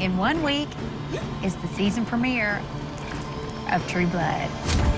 In 1 week is the season premiere of True Blood.